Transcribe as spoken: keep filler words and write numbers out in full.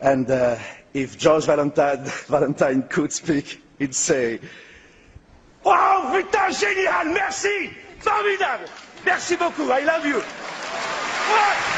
And uh, if George Valentine, Valentine could speak, he'd say, wow, putain, génial, merci, formidable, merci beaucoup, I love you. What?